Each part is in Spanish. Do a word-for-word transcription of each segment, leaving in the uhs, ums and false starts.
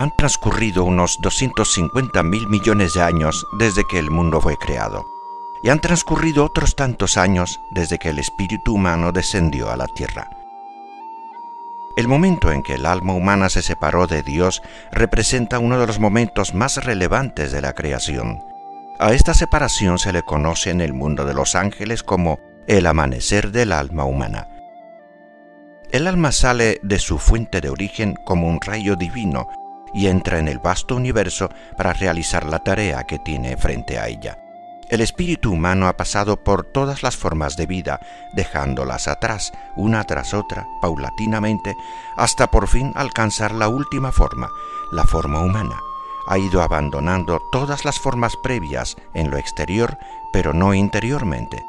Han transcurrido unos doscientos cincuenta mil millones de años desde que el mundo fue creado, y han transcurrido otros tantos años desde que el espíritu humano descendió a la Tierra. El momento en que el alma humana se separó de Dios representa uno de los momentos más relevantes de la creación. A esta separación se le conoce en el mundo de los ángeles como el amanecer del alma humana. El alma sale de su fuente de origen como un rayo divino y entra en el vasto universo para realizar la tarea que tiene frente a ella. El espíritu humano ha pasado por todas las formas de vida, dejándolas atrás, una tras otra, paulatinamente, hasta por fin alcanzar la última forma, la forma humana. Ha ido abandonando todas las formas previas en lo exterior, pero no interiormente.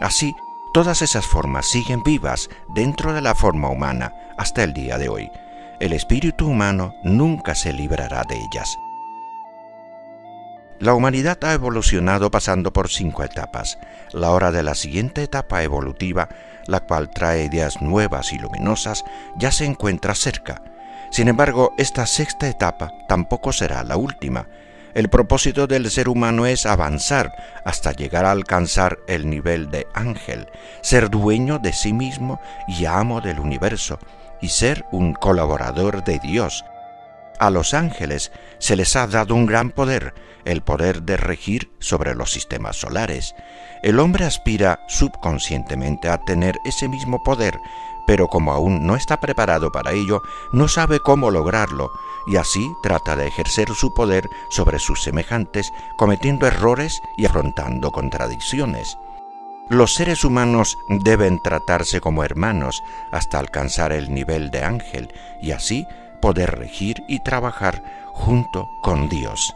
Así, todas esas formas siguen vivas dentro de la forma humana hasta el día de hoy. El espíritu humano nunca se librará de ellas. La humanidad ha evolucionado pasando por cinco etapas. La hora de la siguiente etapa evolutiva, la cual trae ideas nuevas y luminosas, ya se encuentra cerca. Sin embargo, esta sexta etapa tampoco será la última. El propósito del ser humano es avanzar hasta llegar a alcanzar el nivel de ángel, ser dueño de sí mismo y amo del universo, y ser un colaborador de Dios. A los ángeles se les ha dado un gran poder, el poder de regir sobre los sistemas solares. El hombre aspira subconscientemente a tener ese mismo poder, pero como aún no está preparado para ello, no sabe cómo lograrlo, y así trata de ejercer su poder sobre sus semejantes, cometiendo errores y afrontando contradicciones. Los seres humanos deben tratarse como hermanos hasta alcanzar el nivel de ángel, y así poder regir y trabajar junto con Dios.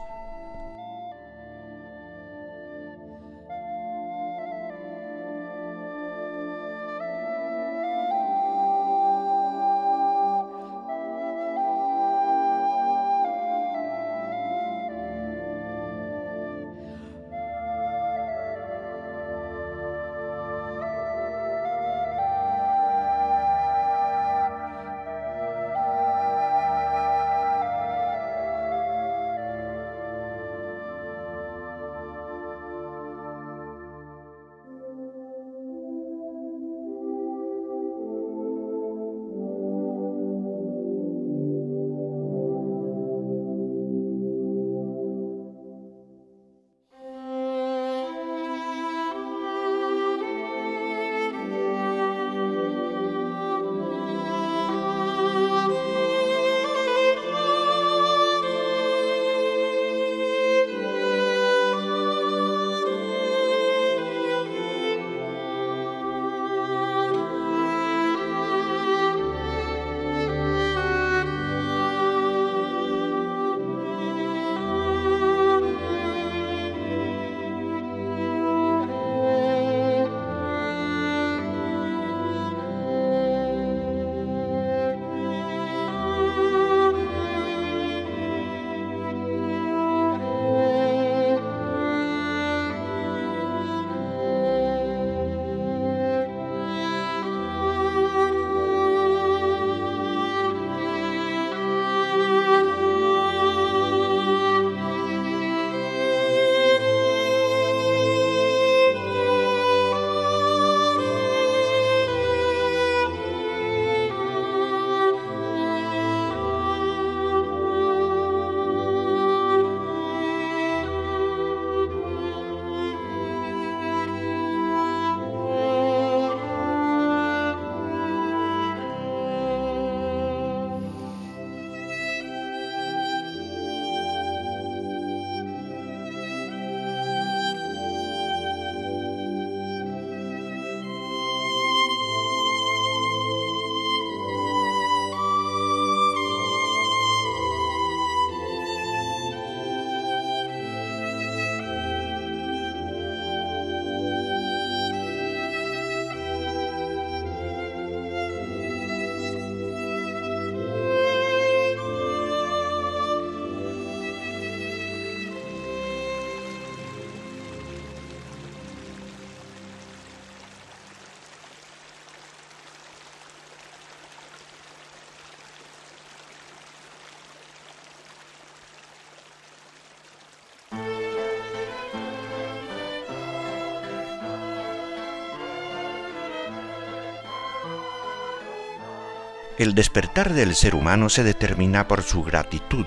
El despertar del ser humano se determina por su gratitud.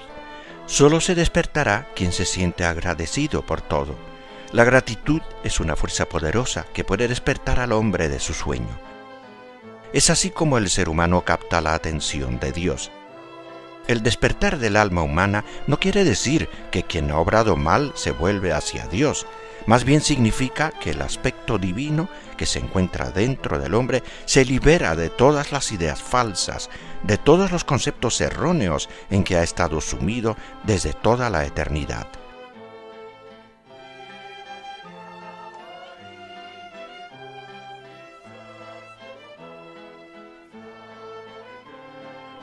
Solo se despertará quien se siente agradecido por todo. La gratitud es una fuerza poderosa que puede despertar al hombre de su sueño. Es así como el ser humano capta la atención de Dios. El despertar del alma humana no quiere decir que quien ha obrado mal se vuelve hacia Dios. Más bien significa que el aspecto divino que se encuentra dentro del hombre se libera de todas las ideas falsas, de todos los conceptos erróneos en que ha estado sumido desde toda la eternidad.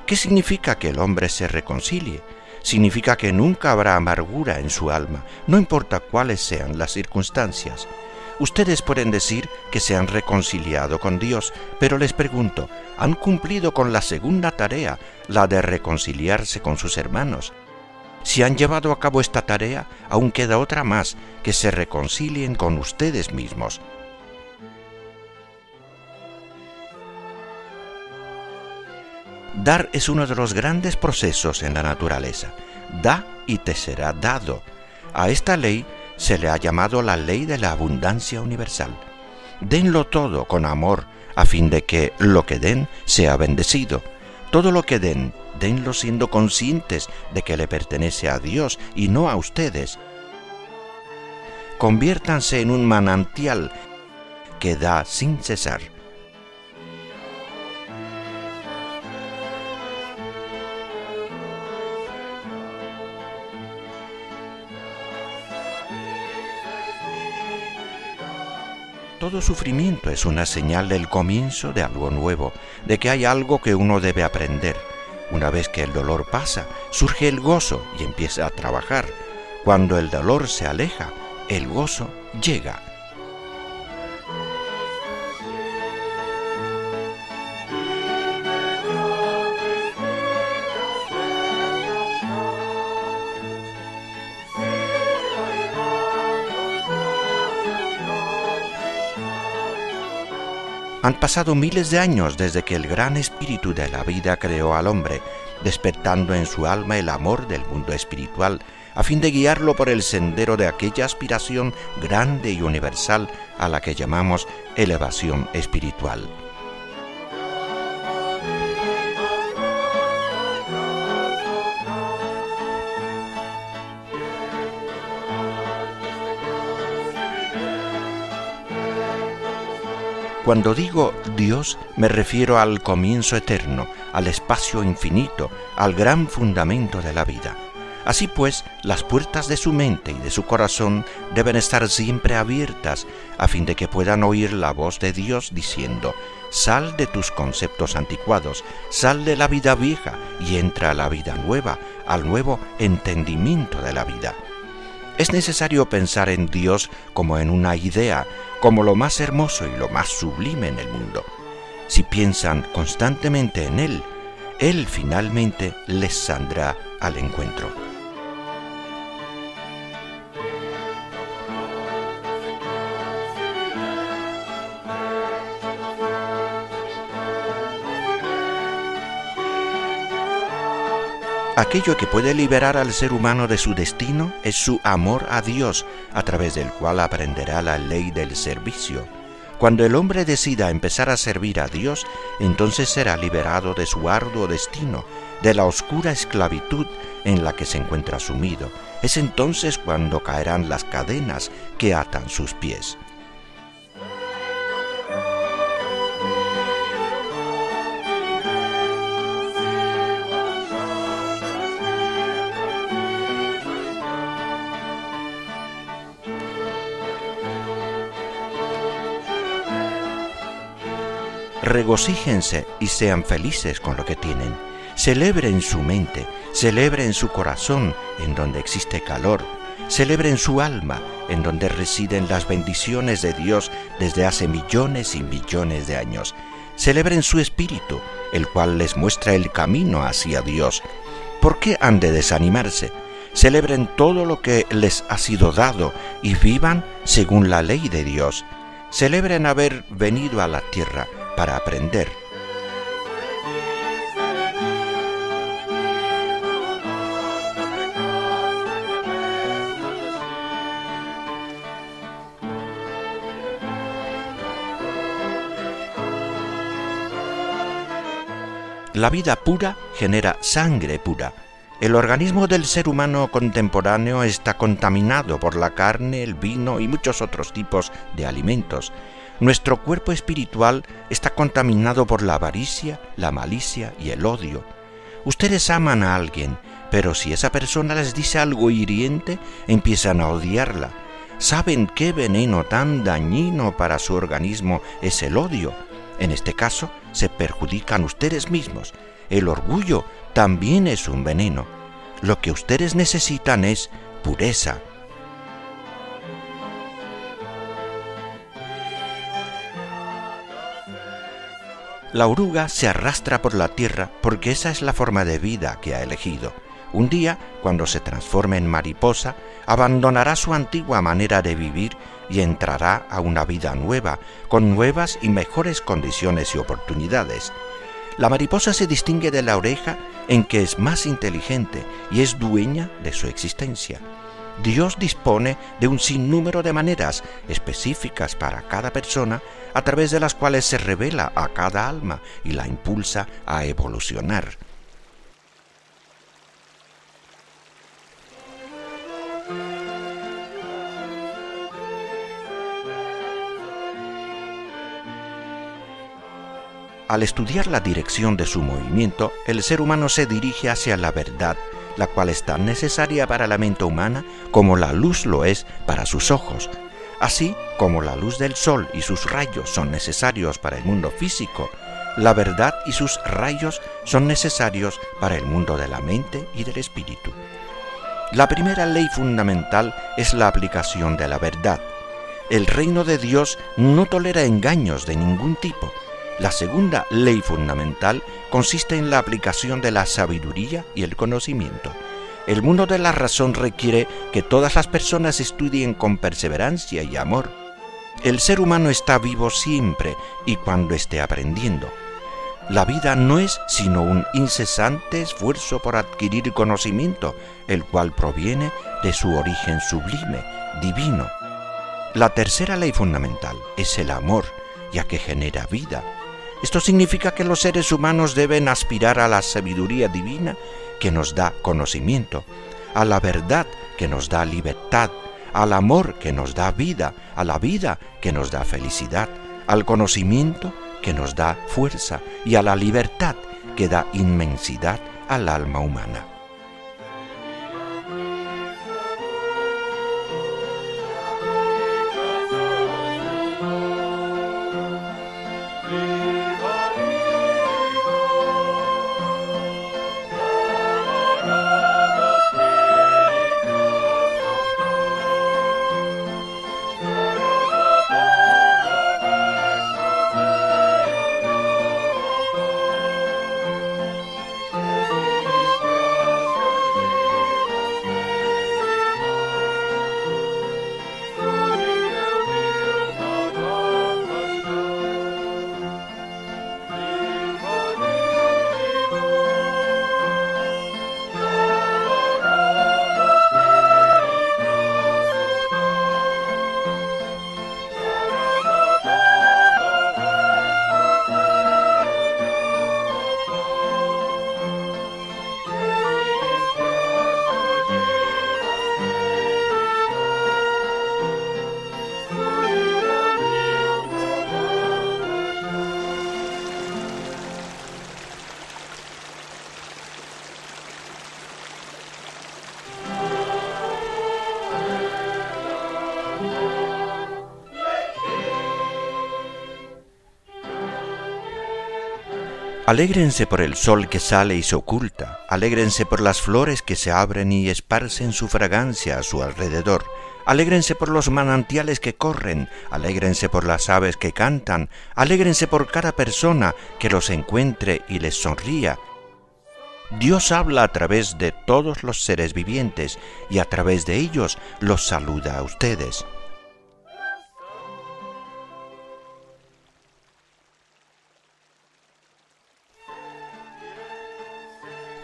¿Qué significa que el hombre se reconcilie? Significa que nunca habrá amargura en su alma, no importa cuáles sean las circunstancias. Ustedes pueden decir que se han reconciliado con Dios, pero les pregunto, ¿han cumplido con la segunda tarea, la de reconciliarse con sus hermanos? Si han llevado a cabo esta tarea, aún queda otra más, que se reconcilien con ustedes mismos. Dar es uno de los grandes procesos en la naturaleza. Da y te será dado. A esta ley se le ha llamado la ley de la abundancia universal. Denlo todo con amor, a fin de que lo que den sea bendecido. Todo lo que den, denlo siendo conscientes de que le pertenece a Dios y no a ustedes. Conviértanse en un manantial que da sin cesar. Todo sufrimiento es una señal del comienzo de algo nuevo, de que hay algo que uno debe aprender. Una vez que el dolor pasa, surge el gozo y empieza a trabajar. Cuando el dolor se aleja, el gozo llega. Han pasado miles de años desde que el gran espíritu de la vida creó al hombre, despertando en su alma el amor del mundo espiritual, a fin de guiarlo por el sendero de aquella aspiración grande y universal a la que llamamos elevación espiritual. Cuando digo Dios, me refiero al comienzo eterno, al espacio infinito, al gran fundamento de la vida. Así pues, las puertas de su mente y de su corazón deben estar siempre abiertas, a fin de que puedan oír la voz de Dios diciendo, «Sal de tus conceptos anticuados, sal de la vida vieja y entra a la vida nueva, al nuevo entendimiento de la vida». Es necesario pensar en Dios como en una idea, como lo más hermoso y lo más sublime en el mundo. Si piensan constantemente en Él, Él finalmente les saldrá al encuentro. Aquello que puede liberar al ser humano de su destino es su amor a Dios, a través del cual aprenderá la ley del servicio. Cuando el hombre decida empezar a servir a Dios, entonces será liberado de su arduo destino, de la oscura esclavitud en la que se encuentra sumido. Es entonces cuando caerán las cadenas que atan sus pies. Regocíjense y sean felices con lo que tienen. Celebren su mente, celebren su corazón, en donde existe calor. Celebren su alma, en donde residen las bendiciones de Dios desde hace millones y millones de años. Celebren su espíritu, el cual les muestra el camino hacia Dios. ¿Por qué han de desanimarse? Celebren todo lo que les ha sido dado y vivan según la ley de Dios. Celebren haber venido a la tierra para aprender. La vida pura genera sangre pura. El organismo del ser humano contemporáneo está contaminado por la carne, el vino y muchos otros tipos de alimentos. Nuestro cuerpo espiritual está contaminado por la avaricia, la malicia y el odio. Ustedes aman a alguien, pero si esa persona les dice algo hiriente, empiezan a odiarla. ¿Saben qué veneno tan dañino para su organismo es el odio? En este caso, se perjudican ustedes mismos. El orgullo también es un veneno. Lo que ustedes necesitan es pureza. La oruga se arrastra por la tierra porque esa es la forma de vida que ha elegido. Un día, cuando se transforme en mariposa, abandonará su antigua manera de vivir y entrará a una vida nueva, con nuevas y mejores condiciones y oportunidades. La mariposa se distingue de la oruga en que es más inteligente y es dueña de su existencia. Dios dispone de un sinnúmero de maneras específicas para cada persona a través de las cuales se revela a cada alma y la impulsa a evolucionar. Al estudiar la dirección de su movimiento, el ser humano se dirige hacia la verdad, la cual es tan necesaria para la mente humana como la luz lo es para sus ojos. Así como la luz del sol y sus rayos son necesarios para el mundo físico, la verdad y sus rayos son necesarios para el mundo de la mente y del espíritu. La primera ley fundamental es la aplicación de la verdad. El reino de Dios no tolera engaños de ningún tipo. La segunda ley fundamental consiste en la aplicación de la sabiduría y el conocimiento. El mundo de la razón requiere que todas las personas estudien con perseverancia y amor. El ser humano está vivo siempre y cuando esté aprendiendo. La vida no es sino un incesante esfuerzo por adquirir conocimiento, el cual proviene de su origen sublime, divino. La tercera ley fundamental es el amor, ya que genera vida. Esto significa que los seres humanos deben aspirar a la sabiduría divina que nos da conocimiento, a la verdad que nos da libertad, al amor que nos da vida, a la vida que nos da felicidad, al conocimiento que nos da fuerza y a la libertad que da inmensidad al alma humana. Alégrense por el sol que sale y se oculta, alégrense por las flores que se abren y esparcen su fragancia a su alrededor, alégrense por los manantiales que corren, alégrense por las aves que cantan, alégrense por cada persona que los encuentre y les sonría. Dios habla a través de todos los seres vivientes y a través de ellos los saluda a ustedes.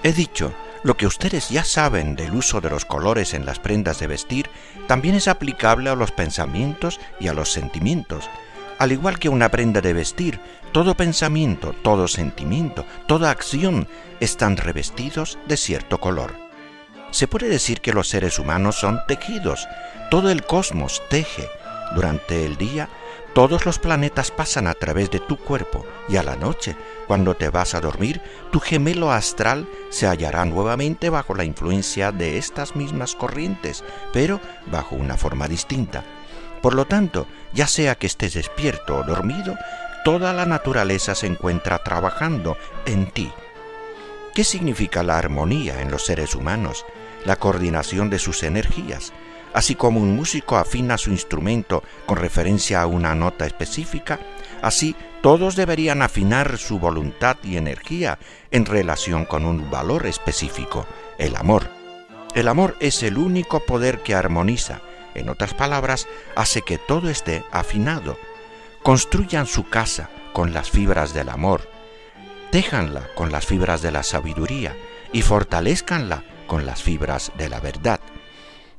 He dicho, lo que ustedes ya saben del uso de los colores en las prendas de vestir también es aplicable a los pensamientos y a los sentimientos. al igual que una prenda de vestir, todo pensamiento, todo sentimiento, toda acción están revestidos de cierto color. Se puede decir que los seres humanos son tejidos, todo el cosmos teje. Durante el día, todos los planetas pasan a través de tu cuerpo y a la noche, cuando te vas a dormir, tu gemelo astral se hallará nuevamente bajo la influencia de estas mismas corrientes, pero bajo una forma distinta. Por lo tanto, ya sea que estés despierto o dormido, toda la naturaleza se encuentra trabajando en ti. ¿Qué significa la armonía en los seres humanos? La coordinación de sus energías. Así como un músico afina su instrumento con referencia a una nota específica, así todos deberían afinar su voluntad y energía en relación con un valor específico, el amor. El amor es el único poder que armoniza, en otras palabras, hace que todo esté afinado. Construyan su casa con las fibras del amor, téjanla con las fibras de la sabiduría y fortalézcanla con las fibras de la verdad.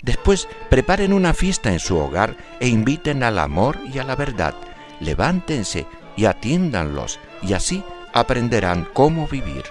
Después, preparen una fiesta en su hogar e inviten al amor y a la verdad. Levántense y atiéndanlos, y así aprenderán cómo vivir.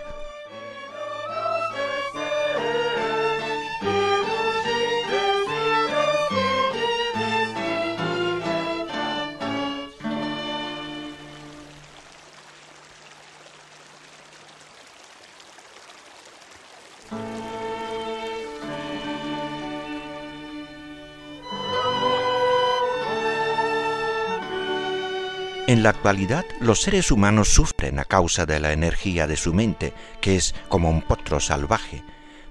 En la actualidad, los seres humanos sufren a causa de la energía de su mente, que es como un potro salvaje.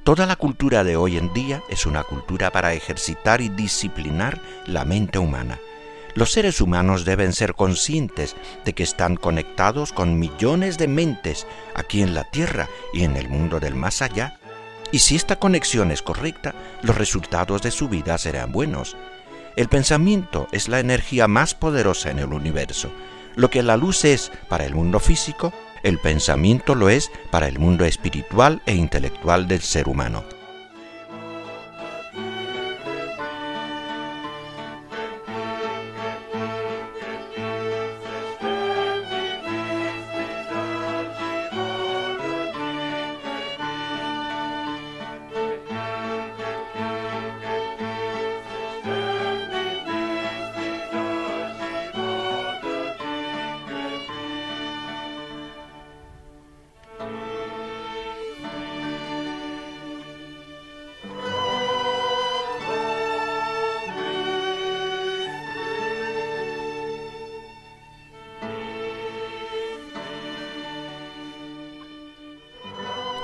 Toda la cultura de hoy en día es una cultura para ejercitar y disciplinar la mente humana. Los seres humanos deben ser conscientes de que están conectados con millones de mentes aquí en la Tierra y en el mundo del más allá. Y si esta conexión es correcta, los resultados de su vida serán buenos. El pensamiento es la energía más poderosa en el universo. Lo que la luz es para el mundo físico, el pensamiento lo es para el mundo espiritual e intelectual del ser humano.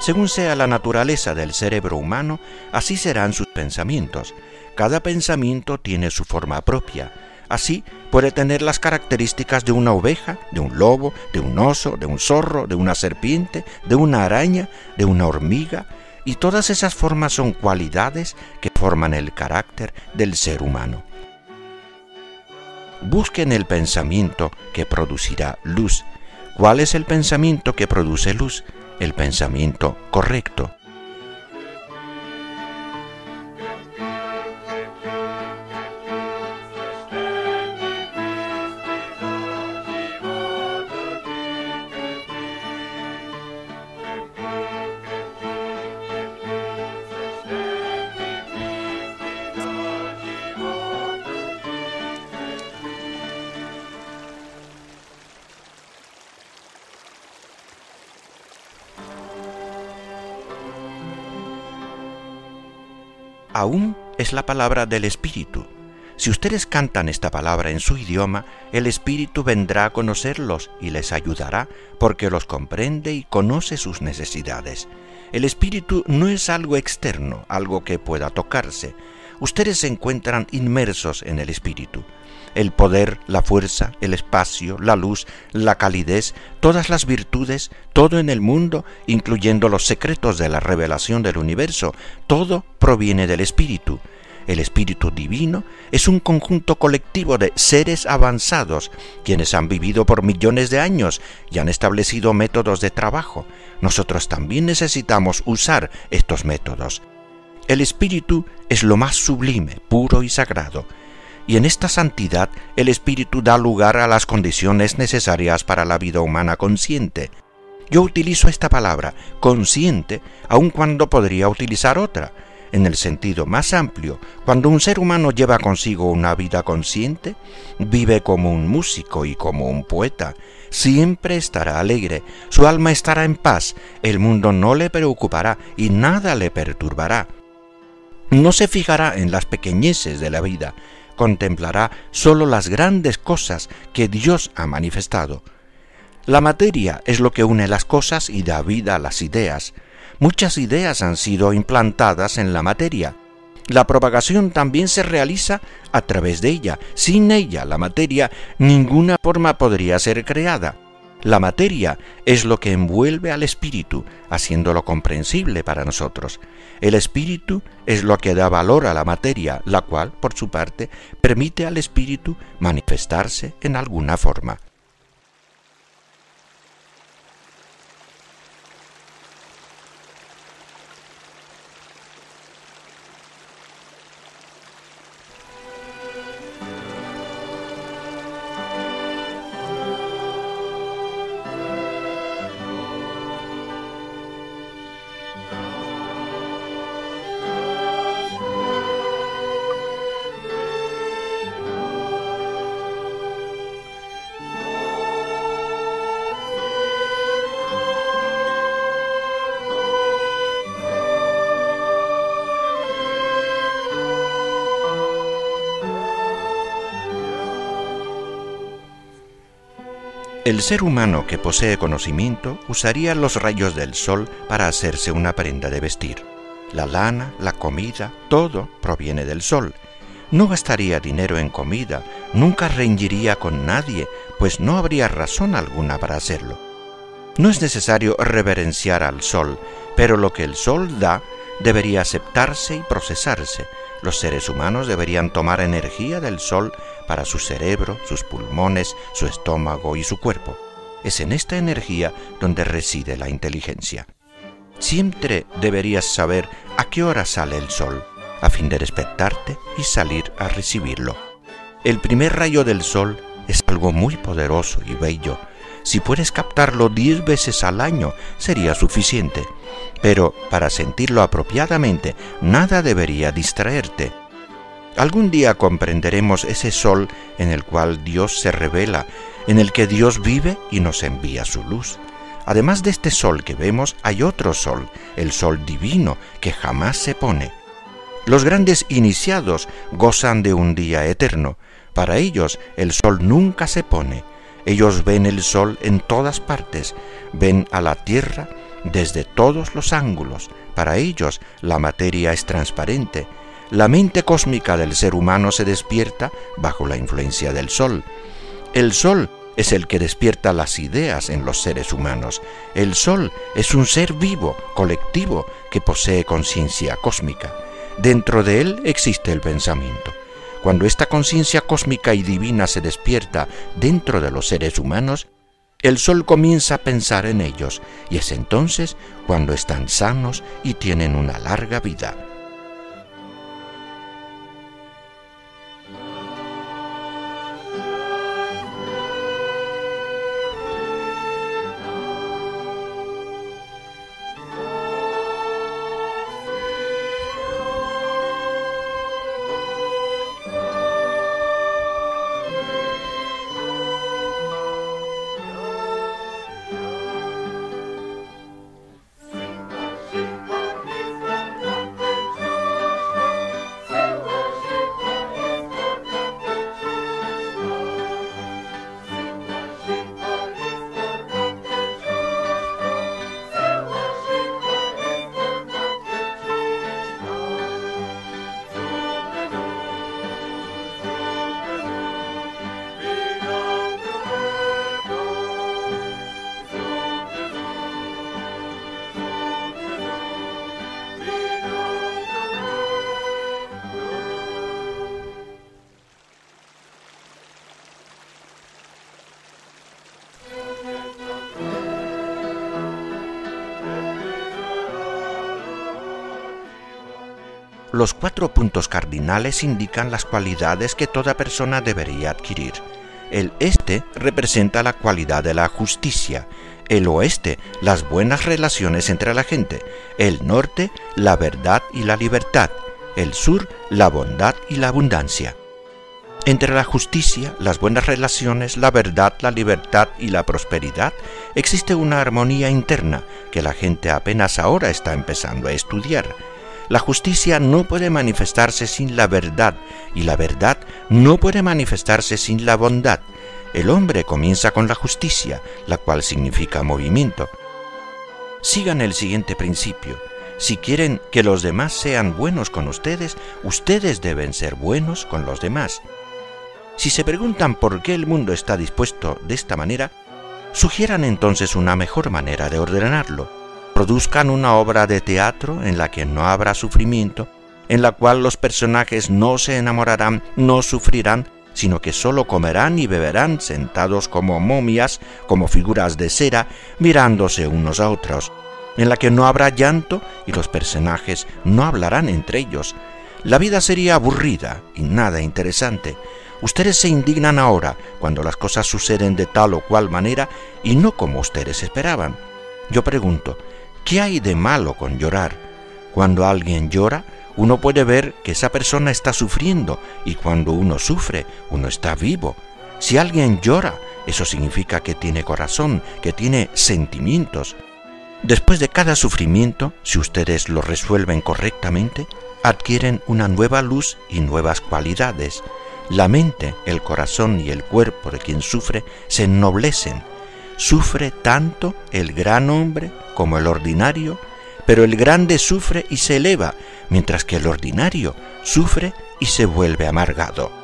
Según sea la naturaleza del cerebro humano, así serán sus pensamientos. Cada pensamiento tiene su forma propia. Así puede tener las características de una oveja, de un lobo, de un oso, de un zorro, de una serpiente, de una araña, de una hormiga, y todas esas formas son cualidades que forman el carácter del ser humano. Busquen el pensamiento que producirá luz. ¿Cuál es el pensamiento que produce luz? El pensamiento correcto. Aún es la palabra del Espíritu. Si ustedes cantan esta palabra en su idioma, el Espíritu vendrá a conocerlos y les ayudará porque los comprende y conoce sus necesidades. El Espíritu no es algo externo, algo que pueda tocarse. Ustedes se encuentran inmersos en el Espíritu. El poder, la fuerza, el espacio, la luz, la calidez, todas las virtudes, todo en el mundo, incluyendo los secretos de la revelación del universo, todo proviene del Espíritu. El Espíritu Divino es un conjunto colectivo de seres avanzados, quienes han vivido por millones de años y han establecido métodos de trabajo. Nosotros también necesitamos usar estos métodos. El Espíritu es lo más sublime, puro y sagrado. y en esta santidad el espíritu da lugar a las condiciones necesarias para la vida humana consciente. Yo utilizo esta palabra, consciente, aun cuando podría utilizar otra, en el sentido más amplio. Cuando un ser humano lleva consigo una vida consciente, vive como un músico y como un poeta. Siempre estará alegre, su alma estará en paz, el mundo no le preocupará y nada le perturbará. No se fijará en las pequeñeces de la vida, contemplará solo las grandes cosas que Dios ha manifestado. La materia es lo que une las cosas y da vida a las ideas. Muchas ideas han sido implantadas en la materia. La propagación también se realiza a través de ella. Sin ella, la materia, ninguna forma podría ser creada. La materia es lo que envuelve al espíritu, haciéndolo comprensible para nosotros. El espíritu es lo que da valor a la materia, la cual, por su parte, permite al espíritu manifestarse en alguna forma. El ser humano que posee conocimiento usaría los rayos del sol para hacerse una prenda de vestir. La lana, la comida, todo proviene del sol. No gastaría dinero en comida, nunca reñiría con nadie, pues no habría razón alguna para hacerlo. No es necesario reverenciar al sol, pero lo que el sol da debería aceptarse y procesarse. Los seres humanos deberían tomar energía del sol para su cerebro, sus pulmones, su estómago y su cuerpo. Es en esta energía donde reside la inteligencia. Siempre deberías saber a qué hora sale el sol, a fin de despertarte y salir a recibirlo. El primer rayo del sol es algo muy poderoso y bello. Si puedes captarlo diez veces al año, sería suficiente. Pero para sentirlo apropiadamente, nada debería distraerte. Algún día comprenderemos ese sol en el cual Dios se revela, en el que Dios vive y nos envía su luz. Además de este sol que vemos, hay otro sol, el sol divino, que jamás se pone. Los grandes iniciados gozan de un día eterno. Para ellos, el sol nunca se pone. Ellos ven el sol en todas partes, ven a la tierra desde todos los ángulos. Para ellos la materia es transparente. La mente cósmica del ser humano se despierta bajo la influencia del sol. El sol es el que despierta las ideas en los seres humanos. El sol es un ser vivo, colectivo, que posee conciencia cósmica. Dentro de él existe el pensamiento. Cuando esta conciencia cósmica y divina se despierta dentro de los seres humanos, el sol comienza a pensar en ellos, y es entonces cuando están sanos y tienen una larga vida. Los cuatro puntos cardinales indican las cualidades que toda persona debería adquirir. El este representa la cualidad de la justicia, el oeste las buenas relaciones entre la gente, el norte la verdad y la libertad, el sur la bondad y la abundancia. Entre la justicia, las buenas relaciones, la verdad, la libertad y la prosperidad existe una armonía interna que la gente apenas ahora está empezando a estudiar. La justicia no puede manifestarse sin la verdad y la verdad no puede manifestarse sin la bondad. El hombre comienza con la justicia, la cual significa movimiento. Sigan el siguiente principio. Si quieren que los demás sean buenos con ustedes, ustedes deben ser buenos con los demás. Si se preguntan por qué el mundo está dispuesto de esta manera, sugieran entonces una mejor manera de ordenarlo. Produzcan una obra de teatro en la que no habrá sufrimiento, en la cual los personajes no se enamorarán, no sufrirán, sino que solo comerán y beberán sentados como momias, como figuras de cera, mirándose unos a otros, en la que no habrá llanto y los personajes no hablarán entre ellos. La vida sería aburrida y nada interesante. Ustedes se indignan ahora cuando las cosas suceden de tal o cual manera y no como ustedes esperaban. Yo pregunto, ¿qué hay de malo con llorar? Cuando alguien llora, uno puede ver que esa persona está sufriendo y cuando uno sufre, uno está vivo. Si alguien llora, eso significa que tiene corazón, que tiene sentimientos. Después de cada sufrimiento, si ustedes lo resuelven correctamente, adquieren una nueva luz y nuevas cualidades. La mente, el corazón y el cuerpo de quien sufre se ennoblecen. Sufre tanto el gran hombre como el ordinario, pero el grande sufre y se eleva, mientras que el ordinario sufre y se vuelve amargado.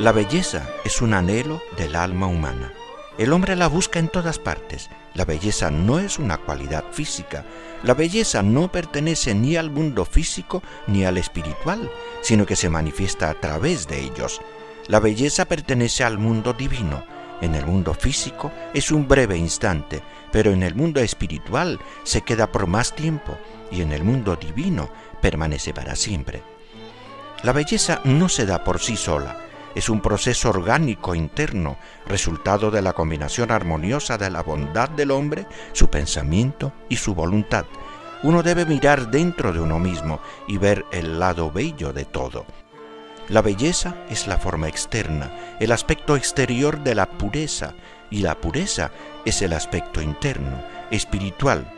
La belleza es un anhelo del alma humana. El hombre la busca en todas partes. La belleza no es una cualidad física. La belleza no pertenece ni al mundo físico ni al espiritual, sino que se manifiesta a través de ellos. La belleza pertenece al mundo divino. En el mundo físico es un breve instante, pero en el mundo espiritual se queda por más tiempo y en el mundo divino permanece para siempre. La belleza no se da por sí sola. Es un proceso orgánico interno, resultado de la combinación armoniosa de la bondad del hombre, su pensamiento y su voluntad. Uno debe mirar dentro de uno mismo y ver el lado bello de todo. La belleza es la forma externa, el aspecto exterior de la pureza, y la pureza es el aspecto interno, espiritual.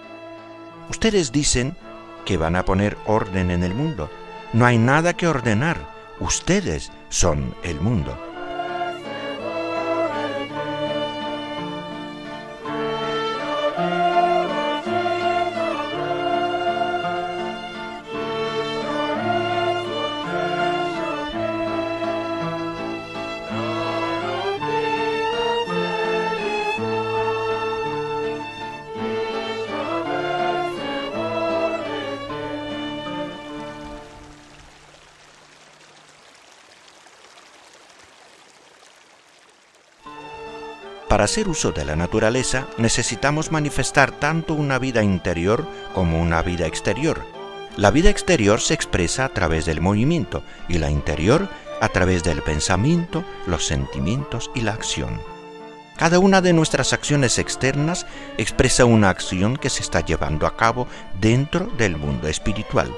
Ustedes dicen que van a poner orden en el mundo. No hay nada que ordenar. Ustedes son el mundo. Para hacer uso de la naturaleza, necesitamos manifestar tanto una vida interior como una vida exterior. La vida exterior se expresa a través del movimiento y la interior a través del pensamiento, los sentimientos y la acción. Cada una de nuestras acciones externas expresa una acción que se está llevando a cabo dentro del mundo espiritual.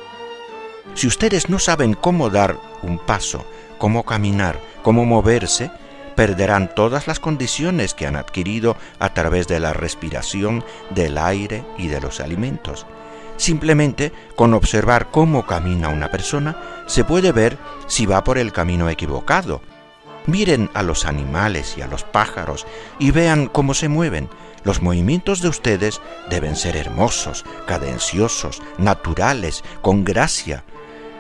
Si ustedes no saben cómo dar un paso, cómo caminar, cómo moverse, perderán todas las condiciones que han adquirido a través de la respiración, del aire y de los alimentos. Simplemente con observar cómo camina una persona, se puede ver si va por el camino equivocado. Miren a los animales y a los pájaros y vean cómo se mueven. Los movimientos de ustedes deben ser hermosos, cadenciosos, naturales, con gracia.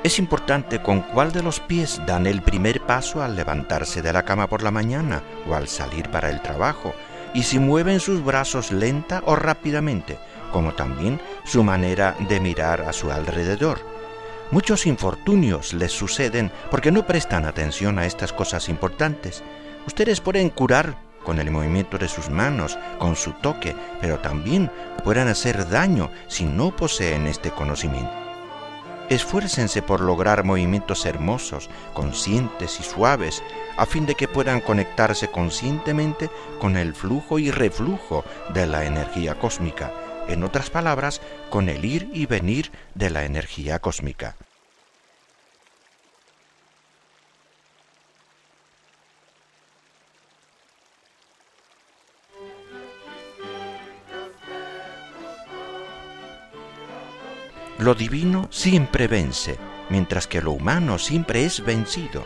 Es importante con cuál de los pies dan el primer paso al levantarse de la cama por la mañana o al salir para el trabajo, y si mueven sus brazos lenta o rápidamente, como también su manera de mirar a su alrededor. Muchos infortunios les suceden porque no prestan atención a estas cosas importantes. Ustedes pueden curar con el movimiento de sus manos, con su toque, pero también pueden hacer daño si no poseen este conocimiento. Esfuércense por lograr movimientos hermosos, conscientes y suaves, a fin de que puedan conectarse conscientemente con el flujo y reflujo de la energía cósmica, en otras palabras, con el ir y venir de la energía cósmica. Lo divino siempre vence, mientras que lo humano siempre es vencido.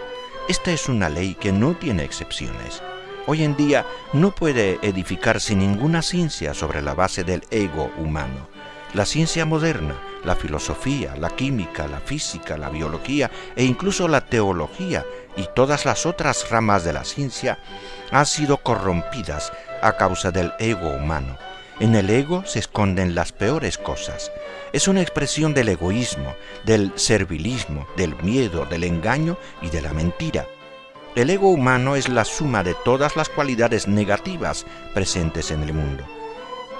Esta es una ley que no tiene excepciones. Hoy en día no puede edificarse ninguna ciencia sobre la base del ego humano. La ciencia moderna, la filosofía, la química, la física, la biología e incluso la teología y todas las otras ramas de la ciencia han sido corrompidas a causa del ego humano. En el ego se esconden las peores cosas. Es una expresión del egoísmo, del servilismo, del miedo, del engaño y de la mentira. El ego humano es la suma de todas las cualidades negativas presentes en el mundo.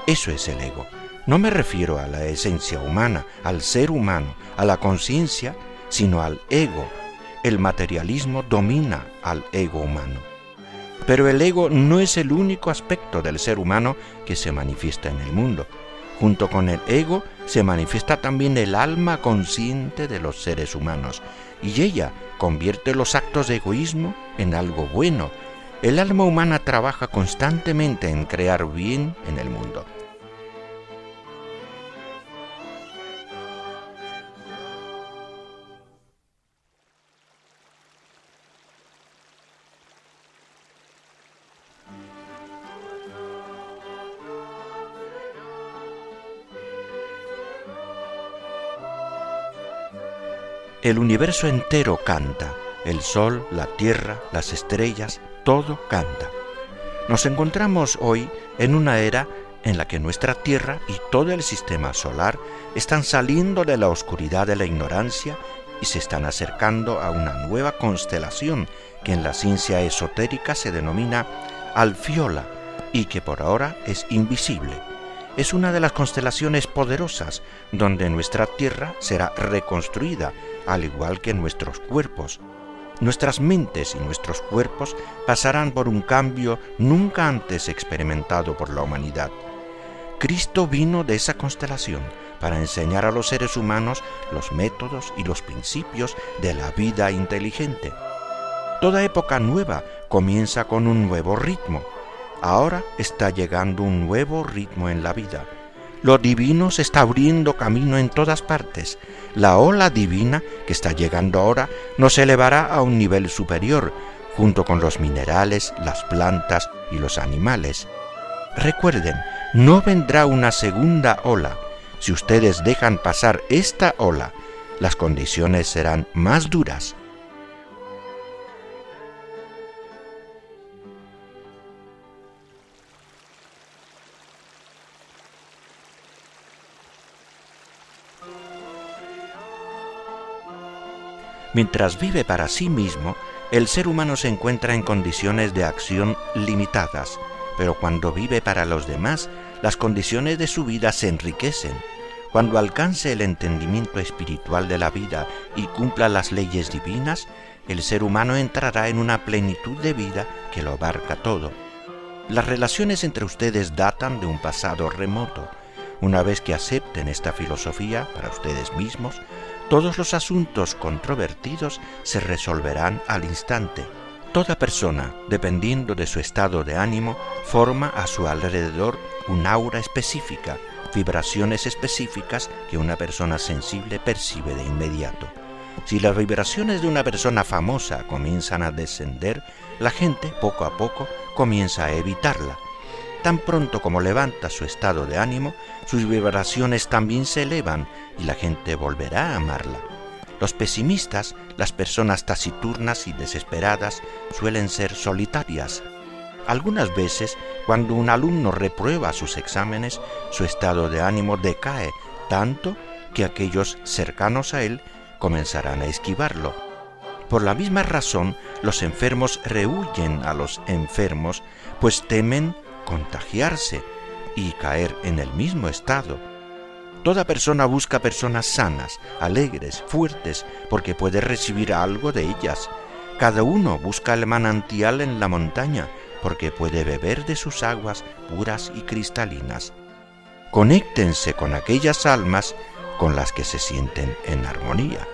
Eso es el ego. No me refiero a la esencia humana, al ser humano, a la conciencia, sino al ego. El materialismo domina al ego humano. Pero el ego no es el único aspecto del ser humano que se manifiesta en el mundo. Junto con el ego se manifiesta también el alma consciente de los seres humanos, y ella convierte los actos de egoísmo en algo bueno. El alma humana trabaja constantemente en crear bien en el mundo. El universo entero canta, el sol, la tierra, las estrellas, todo canta. Nos encontramos hoy en una era en la que nuestra Tierra y todo el sistema solar están saliendo de la oscuridad de la ignorancia y se están acercando a una nueva constelación que en la ciencia esotérica se denomina Alfiola y que por ahora es invisible. Es una de las constelaciones poderosas donde nuestra Tierra será reconstruida, al igual que nuestros cuerpos. Nuestras mentes y nuestros cuerpos pasarán por un cambio nunca antes experimentado por la humanidad. Cristo vino de esa constelación para enseñar a los seres humanos los métodos y los principios de la vida inteligente. Toda época nueva comienza con un nuevo ritmo. Ahora está llegando un nuevo ritmo en la vida. Lo divino se está abriendo camino en todas partes. La ola divina que está llegando ahora nos elevará a un nivel superior, junto con los minerales, las plantas y los animales. Recuerden, no vendrá una segunda ola. Si ustedes dejan pasar esta ola, las condiciones serán más duras. Mientras vive para sí mismo, el ser humano se encuentra en condiciones de acción limitadas, pero cuando vive para los demás, las condiciones de su vida se enriquecen. Cuando alcance el entendimiento espiritual de la vida y cumpla las leyes divinas, el ser humano entrará en una plenitud de vida que lo abarca todo. Las relaciones entre ustedes datan de un pasado remoto. Una vez que acepten esta filosofía para ustedes mismos, todos los asuntos controvertidos se resolverán al instante. Toda persona, dependiendo de su estado de ánimo, forma a su alrededor un aura específica, vibraciones específicas que una persona sensible percibe de inmediato. Si las vibraciones de una persona famosa comienzan a descender, la gente, poco a poco, comienza a evitarla. Tan pronto como levanta su estado de ánimo, sus vibraciones también se elevan y la gente volverá a amarla. Los pesimistas, las personas taciturnas y desesperadas, suelen ser solitarias. Algunas veces, cuando un alumno reprueba sus exámenes, su estado de ánimo decae tanto que aquellos cercanos a él comenzarán a esquivarlo. Por la misma razón, los enfermos rehuyen a los enfermos, pues temen contagiarse y caer en el mismo estado. Toda persona busca personas sanas, alegres, fuertes, porque puede recibir algo de ellas. Cada uno busca el manantial en la montaña, porque puede beber de sus aguas puras y cristalinas. Conéctense con aquellas almas con las que se sienten en armonía.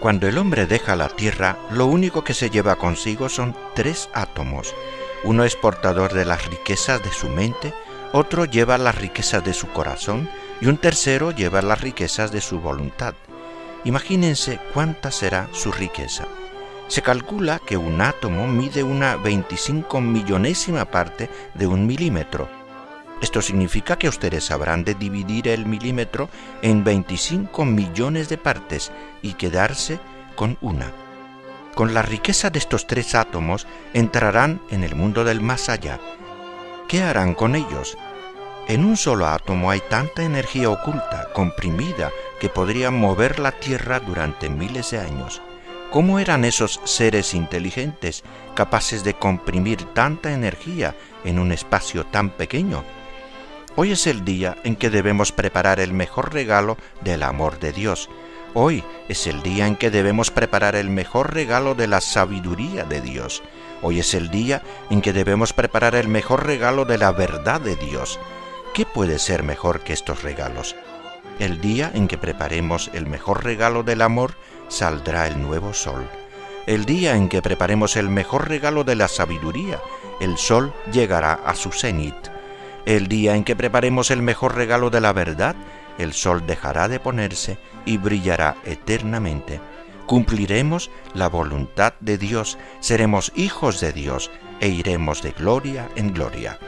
Cuando el hombre deja la Tierra, lo único que se lleva consigo son tres átomos. Uno es portador de las riquezas de su mente, otro lleva las riquezas de su corazón y un tercero lleva las riquezas de su voluntad. Imagínense cuánta será su riqueza. Se calcula que un átomo mide una veinticinco millonésima parte de un milímetro. Esto significa que ustedes sabrán de dividir el milímetro en veinticinco millones de partes y quedarse con una. Con la riqueza de estos tres átomos entrarán en el mundo del más allá. ¿Qué harán con ellos? En un solo átomo hay tanta energía oculta, comprimida, que podría mover la Tierra durante miles de años. ¿Cómo eran esos seres inteligentes, capaces de comprimir tanta energía en un espacio tan pequeño? Hoy es el día en que debemos preparar el mejor regalo del amor de Dios. Hoy es el día en que debemos preparar el mejor regalo de la sabiduría de Dios. Hoy es el día en que debemos preparar el mejor regalo de la verdad de Dios. ¿Qué puede ser mejor que estos regalos? El día en que preparemos el mejor regalo del amor, saldrá el nuevo sol. El día en que preparemos el mejor regalo de la sabiduría, el sol llegará a su cenit. El día en que preparemos el mejor regalo de la verdad, el sol dejará de ponerse y brillará eternamente. Cumpliremos la voluntad de Dios, seremos hijos de Dios e iremos de gloria en gloria.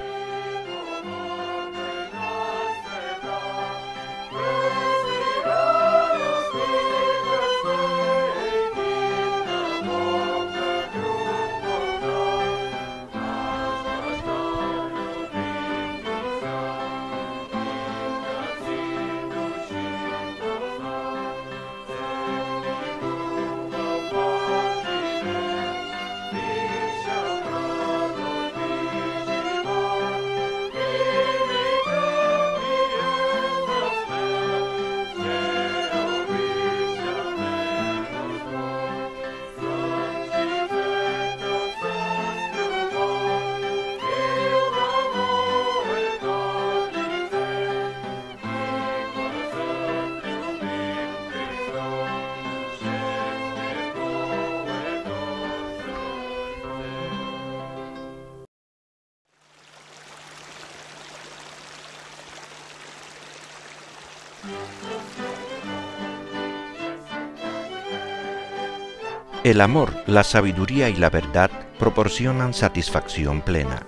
El amor, la sabiduría y la verdad proporcionan satisfacción plena.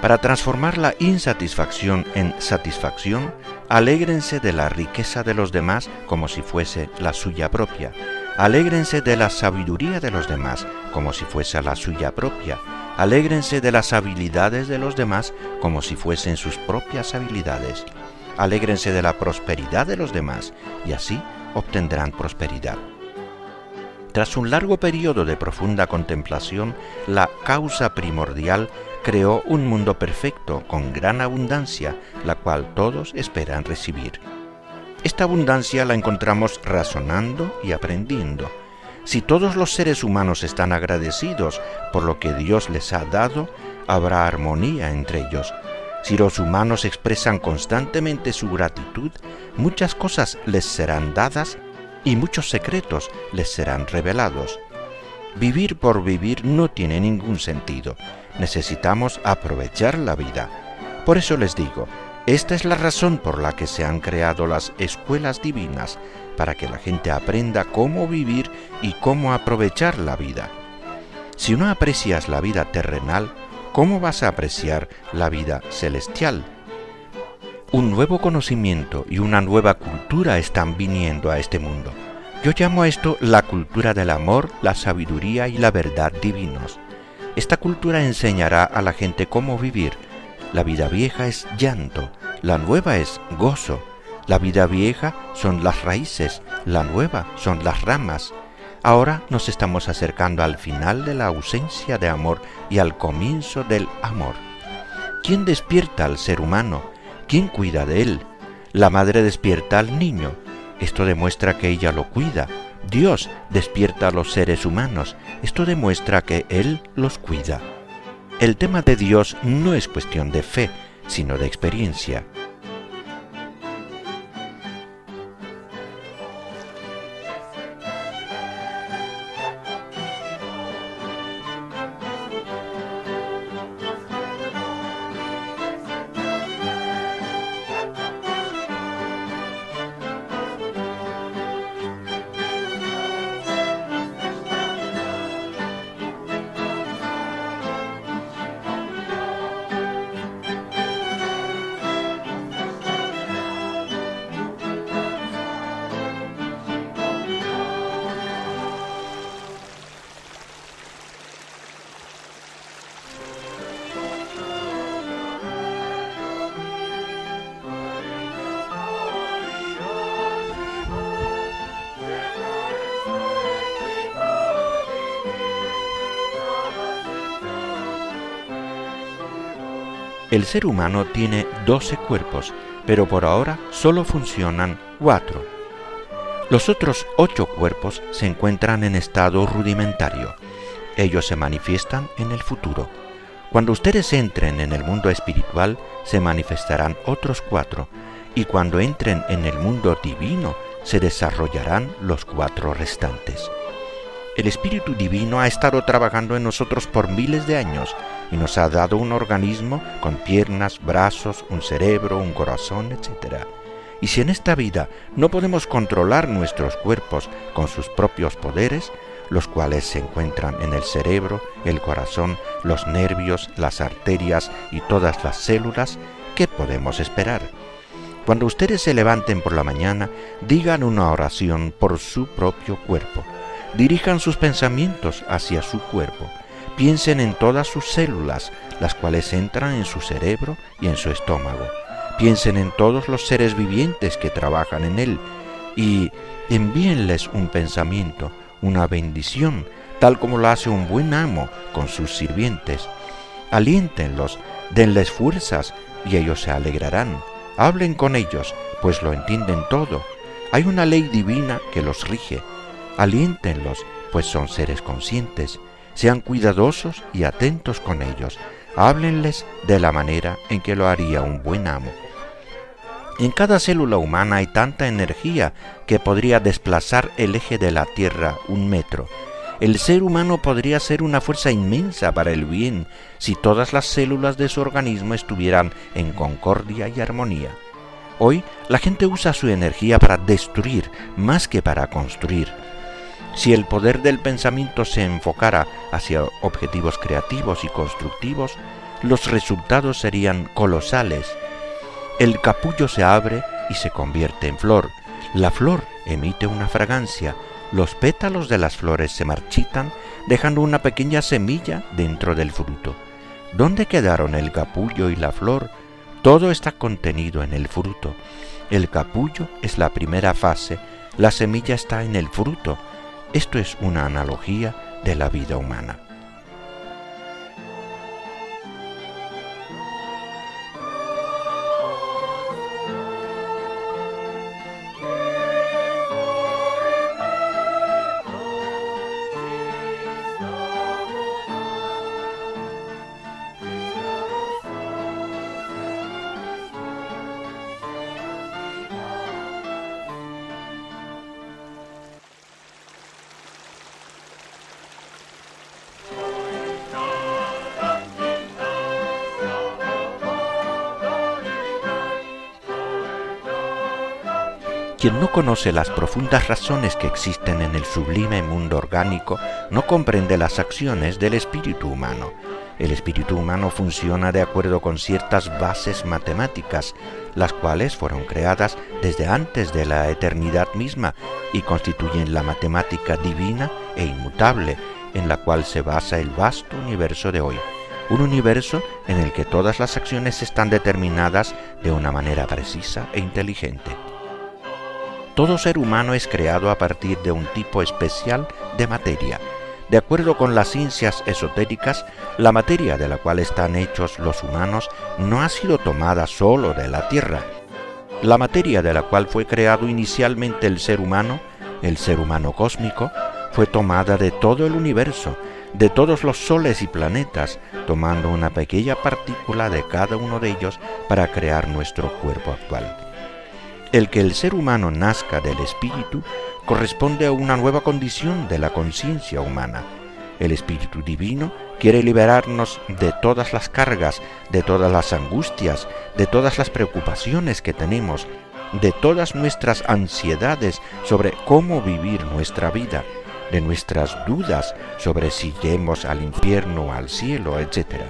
Para transformar la insatisfacción en satisfacción, alégrense de la riqueza de los demás como si fuese la suya propia. Alégrense de la sabiduría de los demás como si fuese la suya propia. Alégrense de las habilidades de los demás como si fuesen sus propias habilidades. Alégrense de la prosperidad de los demás y así obtendrán prosperidad. Tras un largo periodo de profunda contemplación, la causa primordial creó un mundo perfecto con gran abundancia, la cual todos esperan recibir. Esta abundancia la encontramos razonando y aprendiendo. Si todos los seres humanos están agradecidos por lo que Dios les ha dado, habrá armonía entre ellos. Si los humanos expresan constantemente su gratitud, muchas cosas les serán dadas y muchos secretos les serán revelados. Vivir por vivir no tiene ningún sentido. Necesitamos aprovechar la vida. Por eso les digo, esta es la razón por la que se han creado las escuelas divinas, para que la gente aprenda cómo vivir y cómo aprovechar la vida. Si no aprecias la vida terrenal, ¿cómo vas a apreciar la vida celestial? Un nuevo conocimiento y una nueva cultura están viniendo a este mundo. Yo llamo a esto la cultura del amor, la sabiduría y la verdad divinos. Esta cultura enseñará a la gente cómo vivir. La vida vieja es llanto, la nueva es gozo. La vida vieja son las raíces, la nueva son las ramas. Ahora nos estamos acercando al final de la ausencia de amor y al comienzo del amor. ¿Quién despierta al ser humano? ¿Quién cuida de él? La madre despierta al niño. Esto demuestra que ella lo cuida. Dios despierta a los seres humanos. Esto demuestra que Él los cuida. El tema de Dios no es cuestión de fe, sino de experiencia. El ser humano tiene doce cuerpos, pero por ahora solo funcionan cuatro. Los otros ocho cuerpos se encuentran en estado rudimentario. Ellos se manifiestan en el futuro. Cuando ustedes entren en el mundo espiritual, se manifestarán otros cuatro, y cuando entren en el mundo divino, se desarrollarán los cuatro restantes. El Espíritu Divino ha estado trabajando en nosotros por miles de años y nos ha dado un organismo con piernas, brazos, un cerebro, un corazón, etcétera. Y si en esta vida no podemos controlar nuestros cuerpos con sus propios poderes, los cuales se encuentran en el cerebro, el corazón, los nervios, las arterias y todas las células, ¿qué podemos esperar? Cuando ustedes se levanten por la mañana, digan una oración por su propio cuerpo. Dirijan sus pensamientos hacia su cuerpo. Piensen en todas sus células, las cuales entran en su cerebro y en su estómago. Piensen en todos los seres vivientes que trabajan en él y envíenles un pensamiento, una bendición, tal como lo hace un buen amo con sus sirvientes. Aliéntenlos, denles fuerzas y ellos se alegrarán. Hablen con ellos, pues lo entienden todo. Hay una ley divina que los rige. Aliéntenlos, pues son seres conscientes. Sean cuidadosos y atentos con ellos. Háblenles de la manera en que lo haría un buen amo. En cada célula humana hay tanta energía que podría desplazar el eje de la Tierra un metro. El ser humano podría ser una fuerza inmensa para el bien si todas las células de su organismo estuvieran en concordia y armonía. Hoy la gente usa su energía para destruir más que para construir. Si el poder del pensamiento se enfocara hacia objetivos creativos y constructivos, los resultados serían colosales. El capullo se abre y se convierte en flor. La flor emite una fragancia. Los pétalos de las flores se marchitan, dejando una pequeña semilla dentro del fruto. ¿Dónde quedaron el capullo y la flor? Todo está contenido en el fruto. El capullo es la primera fase. La semilla está en el fruto. Esto es una analogía de la vida humana. Quien no conoce las profundas razones que existen en el sublime mundo orgánico no comprende las acciones del espíritu humano. El espíritu humano funciona de acuerdo con ciertas bases matemáticas, las cuales fueron creadas desde antes de la eternidad misma y constituyen la matemática divina e inmutable en la cual se basa el vasto universo de hoy. Un universo en el que todas las acciones están determinadas de una manera precisa e inteligente. Todo ser humano es creado a partir de un tipo especial de materia. De acuerdo con las ciencias esotéricas, la materia de la cual están hechos los humanos no ha sido tomada solo de la Tierra. La materia de la cual fue creado inicialmente el ser humano, el ser humano cósmico, fue tomada de todo el universo, de todos los soles y planetas, tomando una pequeña partícula de cada uno de ellos para crear nuestro cuerpo actual. El que el ser humano nazca del espíritu corresponde a una nueva condición de la conciencia humana. El espíritu divino quiere liberarnos de todas las cargas, de todas las angustias, de todas las preocupaciones que tenemos, de todas nuestras ansiedades sobre cómo vivir nuestra vida, de nuestras dudas sobre si iremos al infierno o al cielo, etcétera.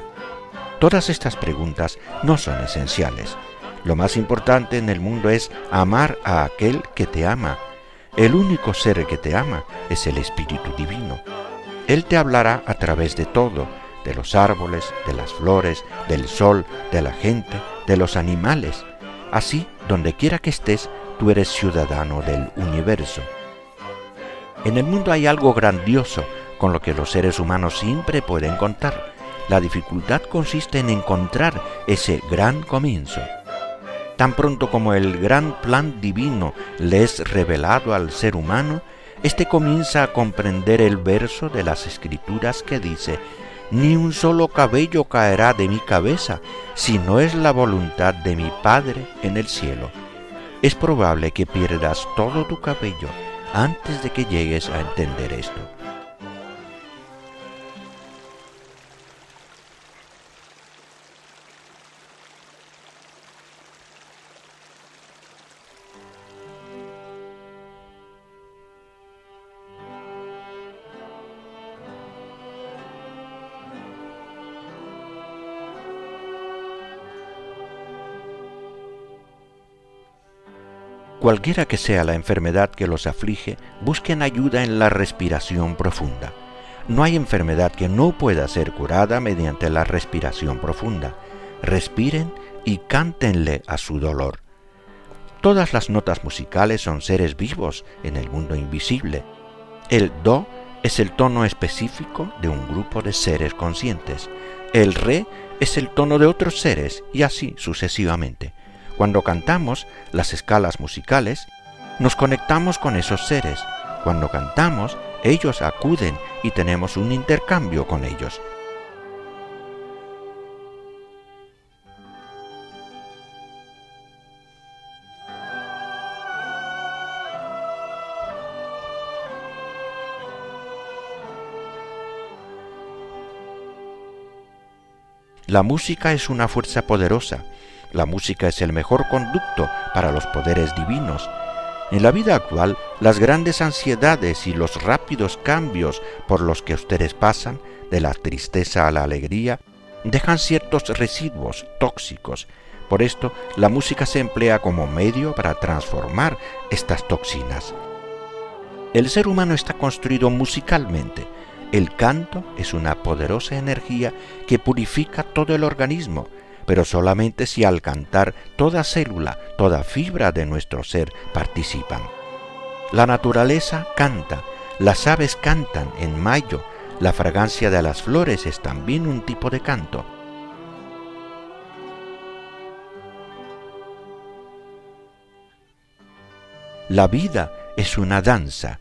Todas estas preguntas no son esenciales. Lo más importante en el mundo es amar a aquel que te ama. El único ser que te ama es el Espíritu Divino. Él te hablará a través de todo, de los árboles, de las flores, del sol, de la gente, de los animales. Así, donde quiera que estés, tú eres ciudadano del universo. En el mundo hay algo grandioso con lo que los seres humanos siempre pueden contar. La dificultad consiste en encontrar ese gran comienzo. Tan pronto como el gran plan divino le es revelado al ser humano, éste comienza a comprender el verso de las Escrituras que dice: «Ni un solo cabello caerá de mi cabeza, si no es la voluntad de mi Padre en el cielo». Es probable que pierdas todo tu cabello antes de que llegues a entender esto. Cualquiera que sea la enfermedad que los aflige, busquen ayuda en la respiración profunda. No hay enfermedad que no pueda ser curada mediante la respiración profunda. Respiren y cántenle a su dolor. Todas las notas musicales son seres vivos en el mundo invisible. El do es el tono específico de un grupo de seres conscientes. El re es el tono de otros seres y así sucesivamente. Cuando cantamos las escalas musicales, nos conectamos con esos seres. Cuando cantamos, ellos acuden y tenemos un intercambio con ellos. La música es una fuerza poderosa. La música es el mejor conducto para los poderes divinos. En la vida actual, las grandes ansiedades y los rápidos cambios por los que ustedes pasan, de la tristeza a la alegría, dejan ciertos residuos tóxicos. Por esto, la música se emplea como medio para transformar estas toxinas. El ser humano está construido musicalmente. El canto es una poderosa energía que purifica todo el organismo, pero solamente si al cantar toda célula, toda fibra de nuestro ser participan. La naturaleza canta, las aves cantan en mayo, la fragancia de las flores es también un tipo de canto. La vida es una danza.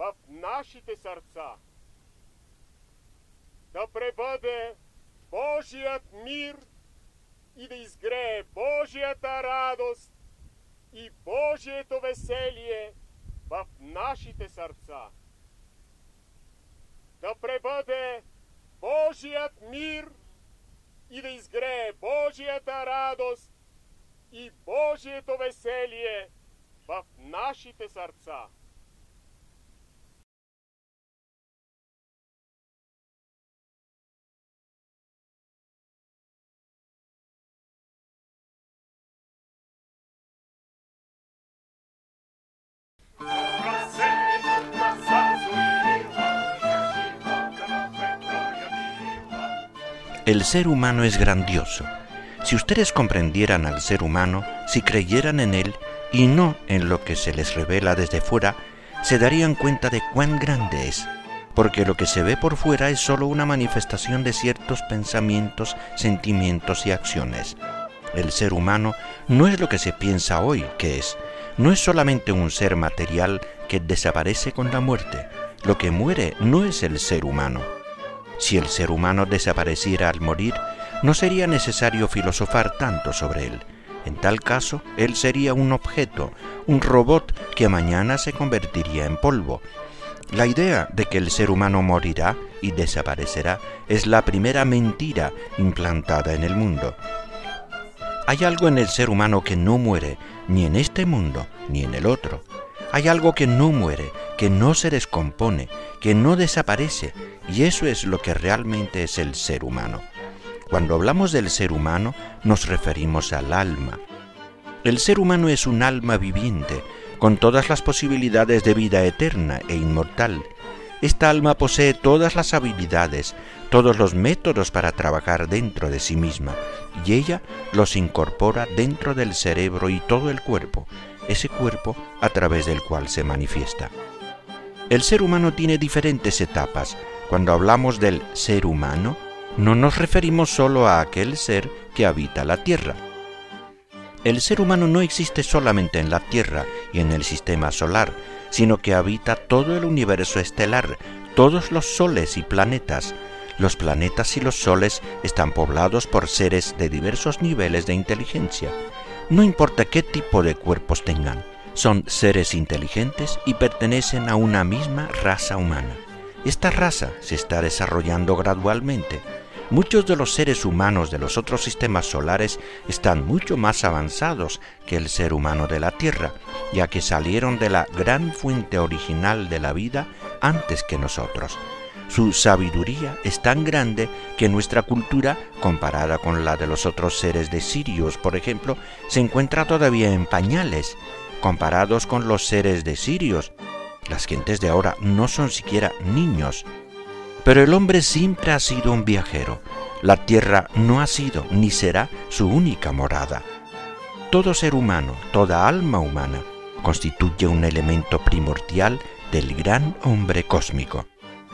в нашите сърца, да пребъде Божият мир и да изгрее Божията радост и Божието веселие в нашите сърца. Да пребъде Божият мир и да изгрее Божията радост и Божието веселие в нашите сърца. El ser humano es grandioso. Si ustedes comprendieran al ser humano, si creyeran en él y no en lo que se les revela desde fuera, se darían cuenta de cuán grande es, porque lo que se ve por fuera es solo una manifestación de ciertos pensamientos, sentimientos y acciones. El ser humano no es lo que se piensa hoy que es. No es solamente un ser material que desaparece con la muerte. Lo que muere no es el ser humano. Si el ser humano desapareciera al morir, no sería necesario filosofar tanto sobre él. En tal caso, él sería un objeto, un robot que mañana se convertiría en polvo. La idea de que el ser humano morirá y desaparecerá es la primera mentira implantada en el mundo. Hay algo en el ser humano que no muere, ni en este mundo, ni en el otro. Hay algo que no muere, que no se descompone, que no desaparece, y eso es lo que realmente es el ser humano. Cuando hablamos del ser humano, nos referimos al alma. El ser humano es un alma viviente, con todas las posibilidades de vida eterna e inmortal. Esta alma posee todas las habilidades, todos los métodos para trabajar dentro de sí misma, y ella los incorpora dentro del cerebro y todo el cuerpo, ese cuerpo a través del cual se manifiesta. El ser humano tiene diferentes etapas. Cuando hablamos del ser humano, no nos referimos solo a aquel ser que habita la Tierra. El ser humano no existe solamente en la Tierra y en el sistema solar, sino que habita todo el universo estelar, todos los soles y planetas. Los planetas y los soles están poblados por seres de diversos niveles de inteligencia. No importa qué tipo de cuerpos tengan, son seres inteligentes y pertenecen a una misma raza humana. Esta raza se está desarrollando gradualmente. Muchos de los seres humanos de los otros sistemas solares están mucho más avanzados que el ser humano de la Tierra, ya que salieron de la gran fuente original de la vida antes que nosotros. Su sabiduría es tan grande que nuestra cultura, comparada con la de los otros seres de Sirius, por ejemplo, se encuentra todavía en pañales. Comparados con los seres de Sirius, las gentes de ahora no son siquiera niños. Pero el hombre siempre ha sido un viajero. La Tierra no ha sido ni será su única morada. Todo ser humano, toda alma humana, constituye un elemento primordial del gran hombre cósmico.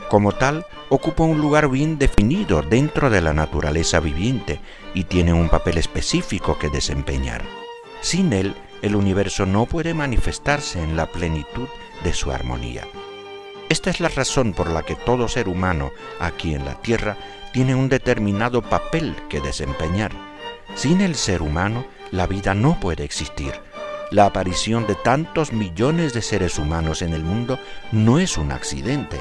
Como tal, ocupa un lugar bien definido dentro de la naturaleza viviente y tiene un papel específico que desempeñar. Sin él, el universo no puede manifestarse en la plenitud de su armonía. Esta es la razón por la que todo ser humano aquí en la Tierra tiene un determinado papel que desempeñar. Sin el ser humano, la vida no puede existir. La aparición de tantos millones de seres humanos en el mundo no es un accidente.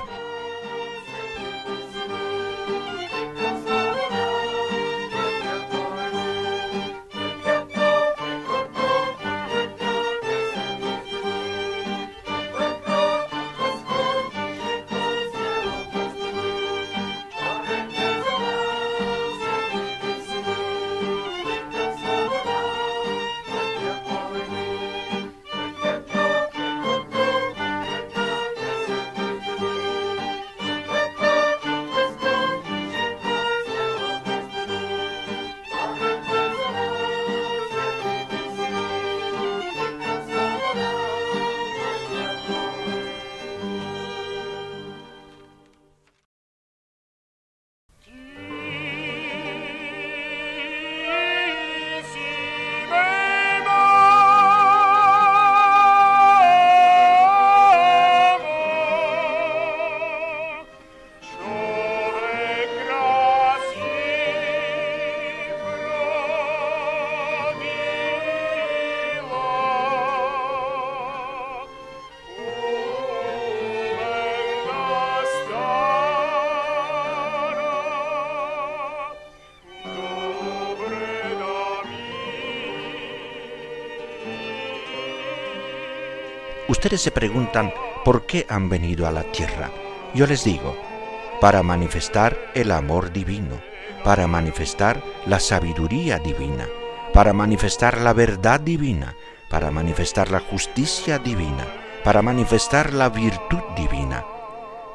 Ustedes se preguntan por qué han venido a la tierra. Yo les digo, para manifestar el amor divino, para manifestar la sabiduría divina, para manifestar la verdad divina, para manifestar la justicia divina, para manifestar la virtud divina.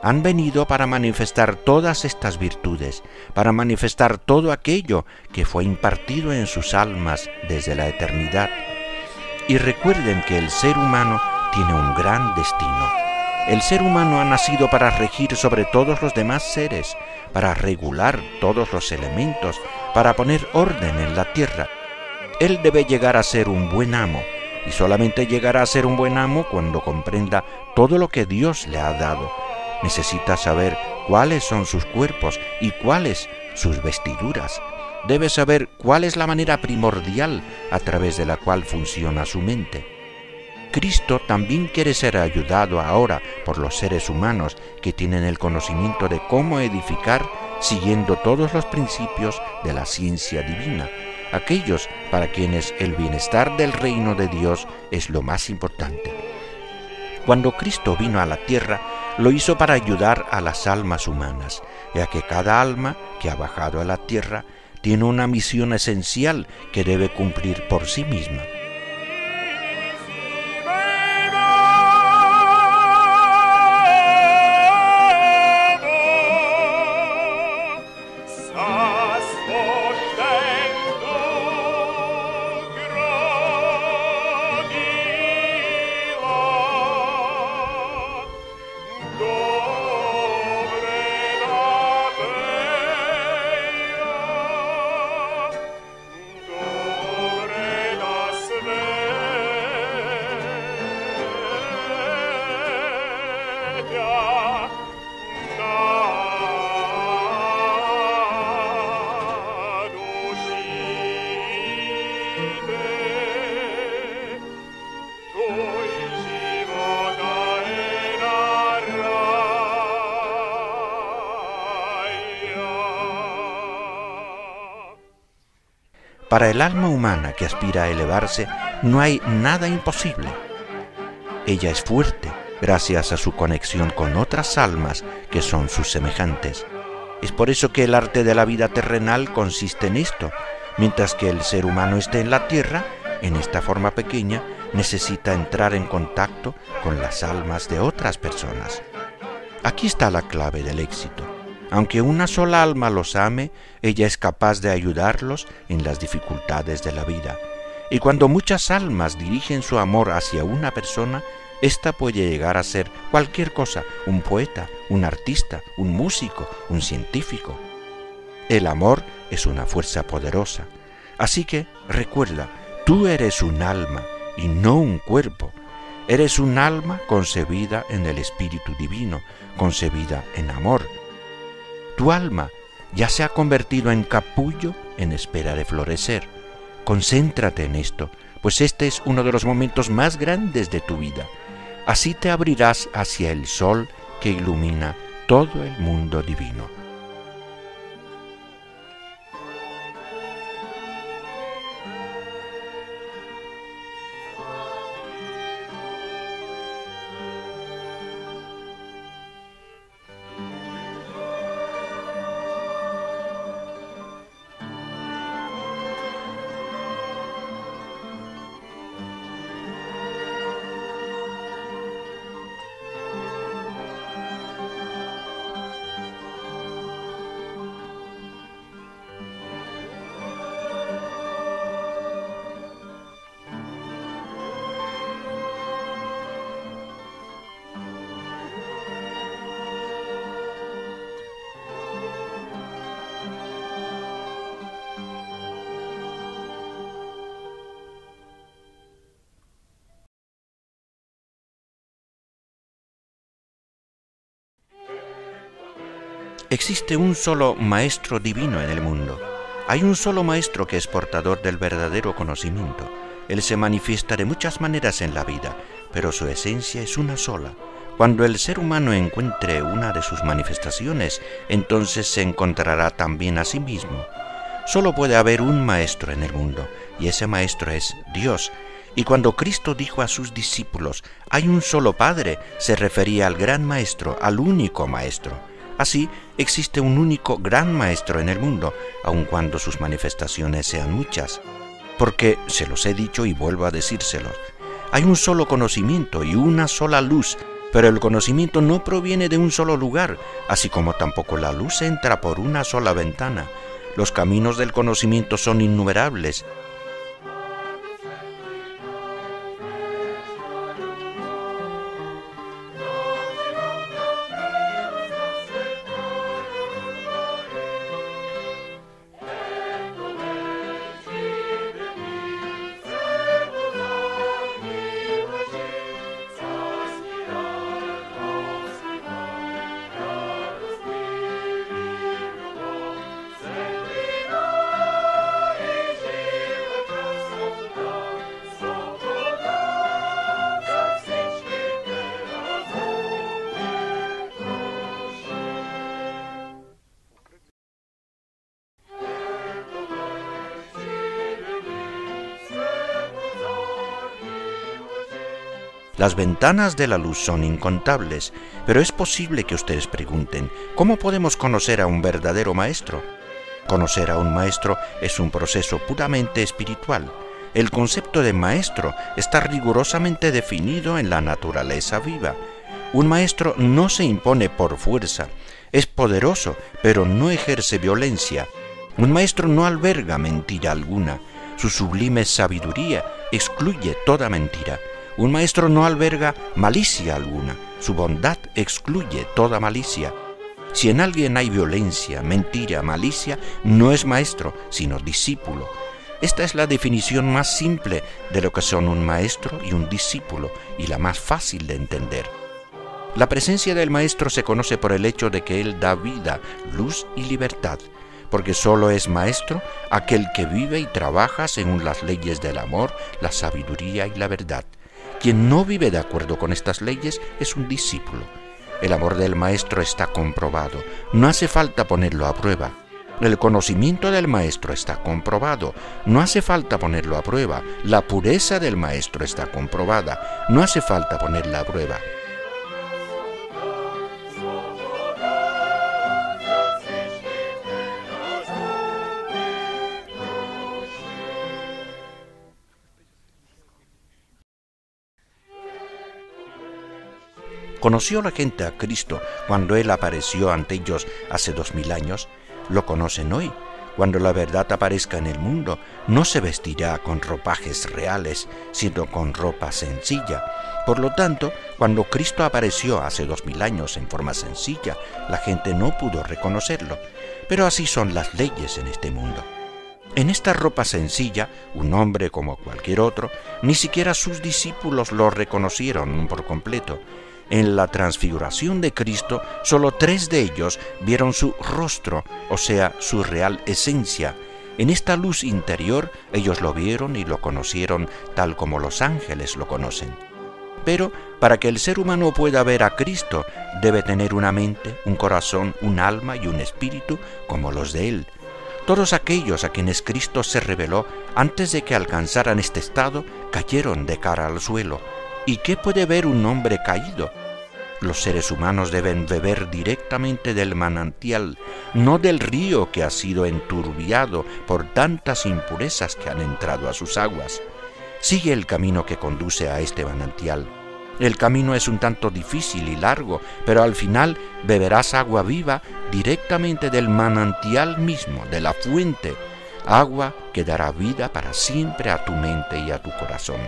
Han venido para manifestar todas estas virtudes, para manifestar todo aquello que fue impartido en sus almas desde la eternidad. Y recuerden que el ser humano tiene un gran destino. El ser humano ha nacido para regir sobre todos los demás seres, para regular todos los elementos, para poner orden en la tierra. Él debe llegar a ser un buen amo, y solamente llegará a ser un buen amo cuando comprenda todo lo que Dios le ha dado. Necesita saber cuáles son sus cuerpos y cuáles sus vestiduras. Debe saber cuál es la manera primordial a través de la cual funciona su mente. Cristo también quiere ser ayudado ahora por los seres humanos que tienen el conocimiento de cómo edificar siguiendo todos los principios de la ciencia divina, aquellos para quienes el bienestar del reino de Dios es lo más importante. Cuando Cristo vino a la tierra, lo hizo para ayudar a las almas humanas, ya que cada alma que ha bajado a la tierra tiene una misión esencial que debe cumplir por sí misma. Para el alma humana que aspira a elevarse, no hay nada imposible. Ella es fuerte gracias a su conexión con otras almas que son sus semejantes. Es por eso que el arte de la vida terrenal consiste en esto. Mientras que el ser humano esté en la tierra, en esta forma pequeña, necesita entrar en contacto con las almas de otras personas. Aquí está la clave del éxito. Aunque una sola alma los ame, ella es capaz de ayudarlos en las dificultades de la vida. Y cuando muchas almas dirigen su amor hacia una persona, ésta puede llegar a ser cualquier cosa, un poeta, un artista, un músico, un científico. El amor es una fuerza poderosa. Así que, recuerda, tú eres un alma y no un cuerpo. Eres un alma concebida en el Espíritu Divino, concebida en amor. Tu alma ya se ha convertido en capullo en espera de florecer. Concéntrate en esto, pues este es uno de los momentos más grandes de tu vida. Así te abrirás hacia el sol que ilumina todo el mundo divino. Existe un solo maestro divino en el mundo. Hay un solo maestro que es portador del verdadero conocimiento. Él se manifiesta de muchas maneras en la vida, pero su esencia es una sola. Cuando el ser humano encuentre una de sus manifestaciones, entonces se encontrará también a sí mismo. Solo puede haber un maestro en el mundo, y ese maestro es Dios. Y cuando Cristo dijo a sus discípulos, hay un solo Padre, se refería al gran Maestro, al único Maestro. Así, existe un único gran Maestro en el mundo, aun cuando sus manifestaciones sean muchas. Porque, se los he dicho y vuelvo a decírselos, hay un solo conocimiento y una sola luz, pero el conocimiento no proviene de un solo lugar, así como tampoco la luz entra por una sola ventana. Los caminos del conocimiento son innumerables. Las ventanas de la luz son incontables, pero es posible que ustedes pregunten, ¿cómo podemos conocer a un verdadero maestro? Conocer a un maestro es un proceso puramente espiritual. El concepto de maestro está rigurosamente definido en la naturaleza viva. Un maestro no se impone por fuerza, es poderoso, pero no ejerce violencia. Un maestro no alberga mentira alguna, su sublime sabiduría excluye toda mentira. Un maestro no alberga malicia alguna, su bondad excluye toda malicia. Si en alguien hay violencia, mentira, malicia, no es maestro, sino discípulo. Esta es la definición más simple de lo que son un maestro y un discípulo, y la más fácil de entender. La presencia del maestro se conoce por el hecho de que él da vida, luz y libertad, porque solo es maestro aquel que vive y trabaja según las leyes del amor, la sabiduría y la verdad. Quien no vive de acuerdo con estas leyes es un discípulo. El amor del maestro está comprobado, no hace falta ponerlo a prueba. El conocimiento del maestro está comprobado, no hace falta ponerlo a prueba. La pureza del maestro está comprobada, no hace falta ponerla a prueba. ¿Conoció la gente a Cristo cuando Él apareció ante ellos hace dos mil años? Lo conocen hoy. Cuando la verdad aparezca en el mundo, no se vestirá con ropajes reales, sino con ropa sencilla. Por lo tanto, cuando Cristo apareció hace dos mil años en forma sencilla, la gente no pudo reconocerlo. Pero así son las leyes en este mundo. En esta ropa sencilla, un hombre como cualquier otro, ni siquiera sus discípulos lo reconocieron por completo. En la transfiguración de Cristo, solo tres de ellos vieron su rostro, o sea, su real esencia. En esta luz interior, ellos lo vieron y lo conocieron tal como los ángeles lo conocen. Pero, para que el ser humano pueda ver a Cristo, debe tener una mente, un corazón, un alma y un espíritu como los de Él. Todos aquellos a quienes Cristo se reveló antes de que alcanzaran este estado, cayeron de cara al suelo. ¿Y qué puede ver un hombre caído? Los seres humanos deben beber directamente del manantial, no del río que ha sido enturbiado por tantas impurezas que han entrado a sus aguas. Sigue el camino que conduce a este manantial. El camino es un tanto difícil y largo, pero al final beberás agua viva directamente del manantial mismo, de la fuente, agua que dará vida para siempre a tu mente y a tu corazón.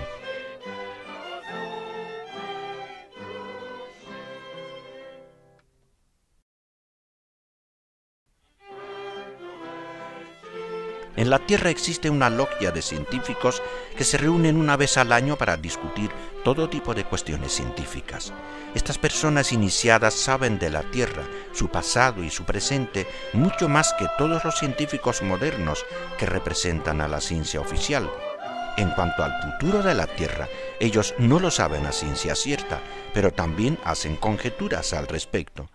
En la Tierra existe una logia de científicos que se reúnen una vez al año para discutir todo tipo de cuestiones científicas. Estas personas iniciadas saben de la Tierra, su pasado y su presente, mucho más que todos los científicos modernos que representan a la ciencia oficial. En cuanto al futuro de la Tierra, ellos no lo saben a ciencia cierta, pero también hacen conjeturas al respecto.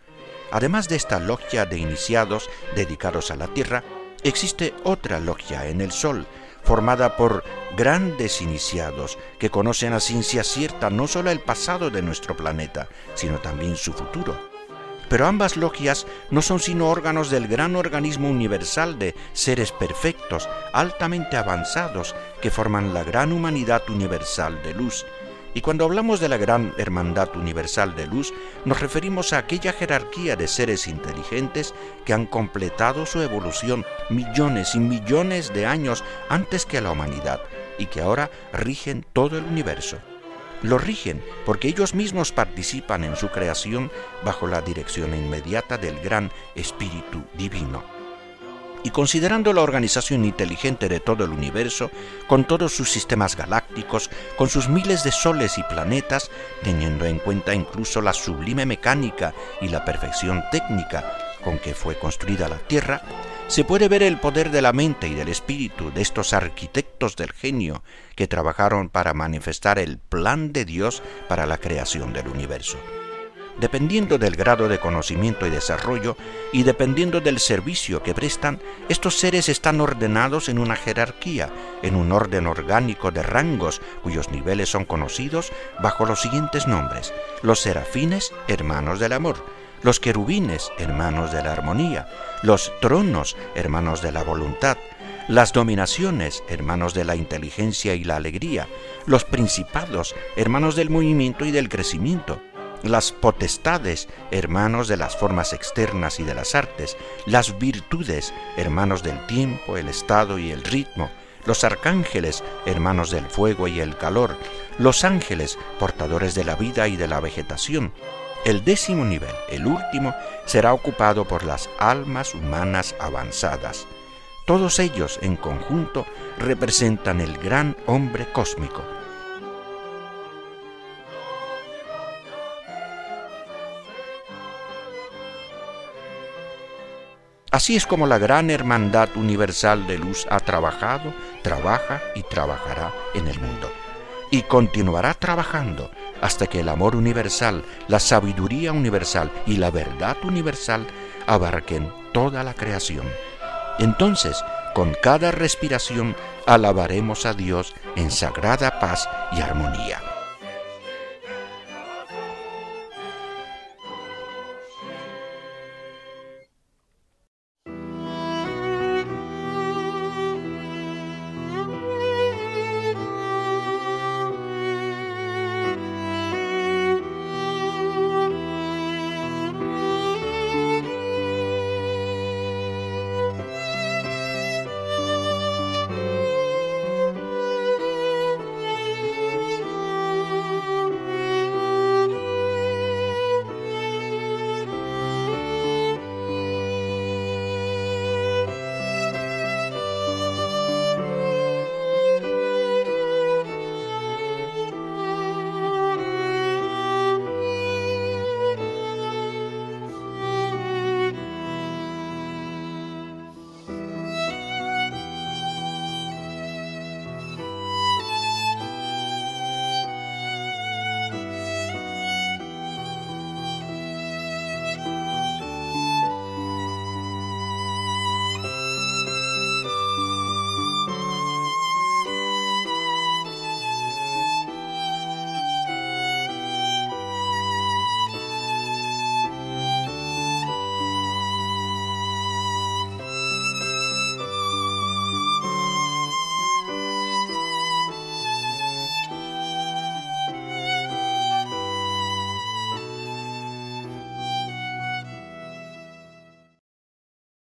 Además de esta logia de iniciados dedicados a la Tierra, existe otra logia en el Sol, formada por grandes iniciados que conocen a ciencia cierta no solo el pasado de nuestro planeta, sino también su futuro. Pero ambas logias no son sino órganos del gran organismo universal de seres perfectos, altamente avanzados, que forman la gran humanidad universal de luz. Y cuando hablamos de la gran hermandad universal de luz, nos referimos a aquella jerarquía de seres inteligentes que han completado su evolución millones y millones de años antes que la humanidad, y que ahora rigen todo el universo. Lo rigen porque ellos mismos participan en su creación bajo la dirección inmediata del gran espíritu divino. Y considerando la organización inteligente de todo el universo, con todos sus sistemas galácticos, con sus miles de soles y planetas, teniendo en cuenta incluso la sublime mecánica y la perfección técnica con que fue construida la Tierra, se puede ver el poder de la mente y del espíritu de estos arquitectos del genio que trabajaron para manifestar el plan de Dios para la creación del universo. Dependiendo del grado de conocimiento y desarrollo, y dependiendo del servicio que prestan, estos seres están ordenados en una jerarquía, en un orden orgánico de rangos cuyos niveles son conocidos bajo los siguientes nombres: los serafines, hermanos del amor; los querubines, hermanos de la armonía; los tronos, hermanos de la voluntad; las dominaciones, hermanos de la inteligencia y la alegría; los principados, hermanos del movimiento y del crecimiento; las potestades, hermanos de las formas externas y de las artes; las virtudes, hermanos del tiempo, el estado y el ritmo; los arcángeles, hermanos del fuego y el calor; los ángeles, portadores de la vida y de la vegetación. El décimo nivel, el último, será ocupado por las almas humanas avanzadas. Todos ellos, en conjunto, representan el gran hombre cósmico. Así es como la gran hermandad universal de luz ha trabajado, trabaja y trabajará en el mundo. Y continuará trabajando hasta que el amor universal, la sabiduría universal y la verdad universal abarquen toda la creación. Entonces, con cada respiración, alabaremos a Dios en sagrada paz y armonía.